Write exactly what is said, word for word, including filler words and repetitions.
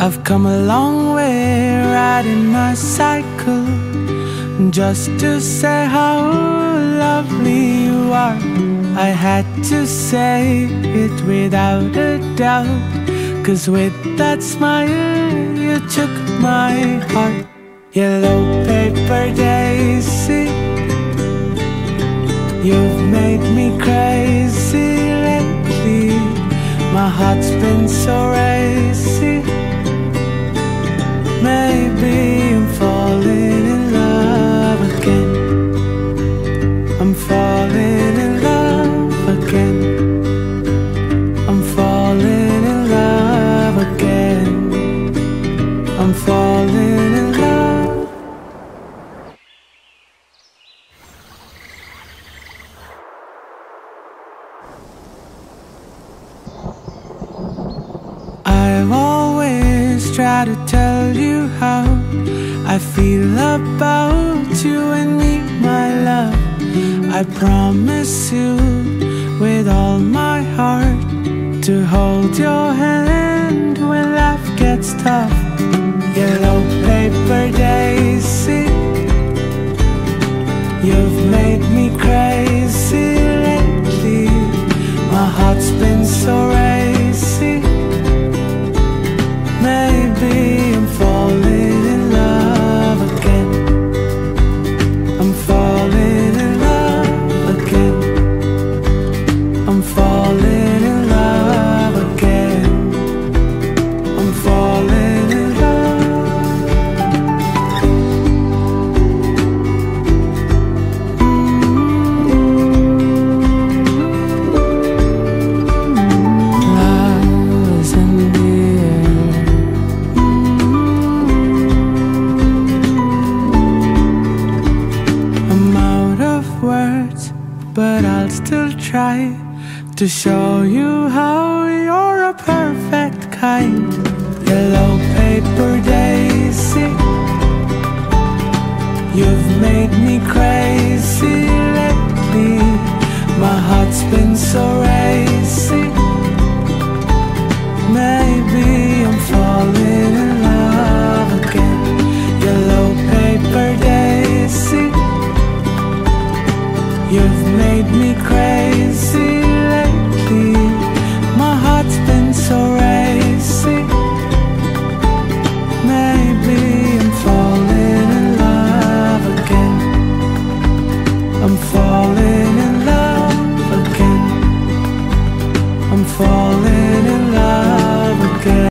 I've come a long way riding my cycle just to say how lovely you are. I had to say it without a doubt, 'cause with that smile you took my heart. Yellow paper daisy, you've made me crazy lately. My heart's been so racy, maybe I'm falling in love again. I'm falling in love again. I'm falling in love again. I'm falling in love. Try to tell you how I feel about you and me, my love. I promise you with all my heart to hold your hand when life gets tough. Yellow paper daisy, you've made me crazy lately. My heart's been so racy, maybe I'm falling in love again. I'm falling in love again. I'm falling in love again. I'm falling in love. Mm-hmm. Love is in the air. But I'll still try to show you how you're a perfect kind. Yellow paper daisy, you've made me crazy lately. My heart's been so racy, maybe I'm falling in love again. Yellow paper daisy, you've made me crazy lately. My heart's been so racy, maybe I'm falling in love again. I'm falling in love again. I'm falling in love again.